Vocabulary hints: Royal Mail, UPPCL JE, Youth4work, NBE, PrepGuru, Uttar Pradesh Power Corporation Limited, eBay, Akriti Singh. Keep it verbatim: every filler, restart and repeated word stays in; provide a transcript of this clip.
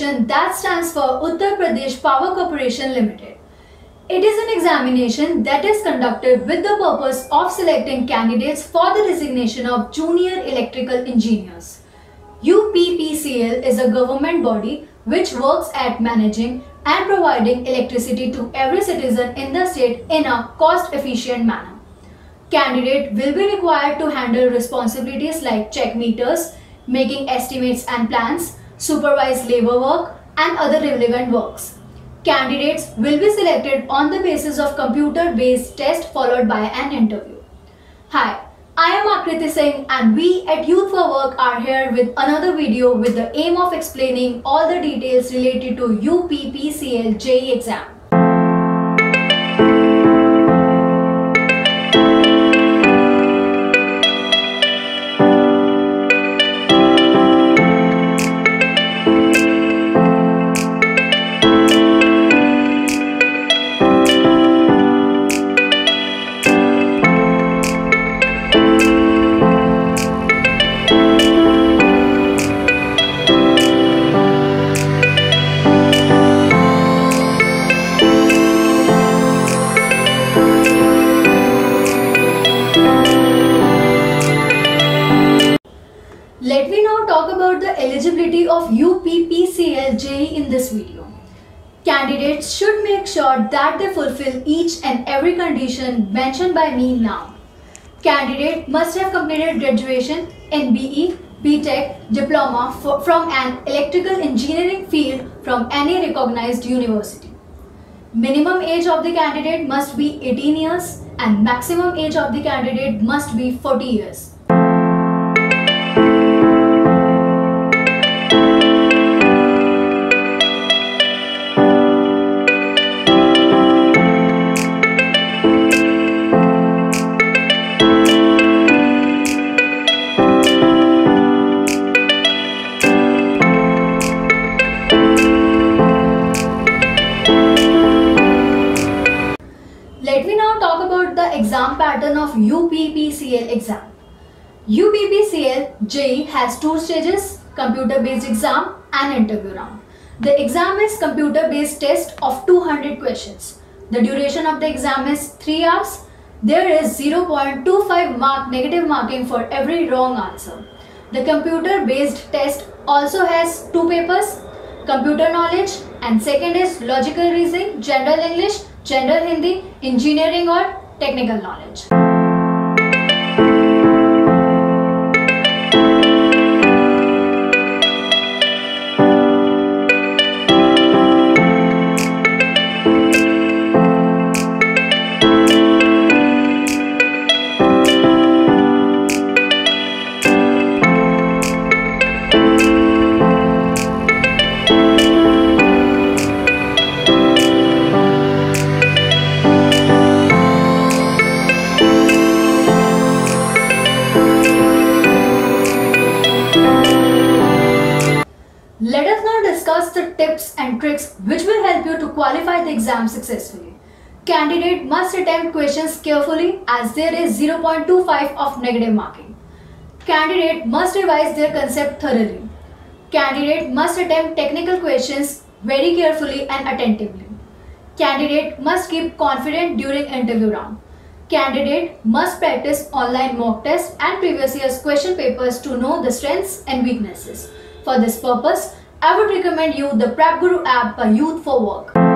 examination that stands for Uttar Pradesh Power Corporation Limited. It is an examination that is conducted with the purpose of selecting candidates for the designation of Junior Electrical Engineers. U P P C L is a government body which works at managing and providing electricity to every citizen in the state in a cost-efficient manner. Candidate will be required to handle responsibilities like check meters, making estimates and plans, supervise labor work and other relevant works. Candidates will be selected on the basis of computer-based test followed by an interview. Hi, I am Akriti Singh and we at Youth for work are here with another video with the aim of explaining all the details related to U P P C L J E exam. Let me now talk about the eligibility of U P P C L J E in this video. Candidates should make sure that they fulfill each and every condition mentioned by me now. Candidate must have completed graduation, N B E, B tech, diploma for, from an electrical engineering field from any recognized university. Minimum age of the candidate must be eighteen years and maximum age of the candidate must be forty years. Let me now talk about the exam pattern of U P P C L exam. U P P C L J E has two stages, computer-based exam and interview round. The exam is computer-based test of two hundred questions. The duration of the exam is three hours. There is zero point two five mark negative marking for every wrong answer. The computer-based test also has two papers, computer knowledge and second is logical reasoning, general English, general Hindi, engineering or technical knowledge. Let us now discuss the tips and tricks which will help you to qualify the exam successfully. Candidate must attempt questions carefully as there is zero point two five of negative marking. Candidate must revise their concept thoroughly. Candidate must attempt technical questions very carefully and attentively. Candidate must keep confident during interview round. Candidate must practice online mock tests and previous year's question papers to know the strengths and weaknesses. For this purpose, I would recommend you the PrepGuru app by Youth for work.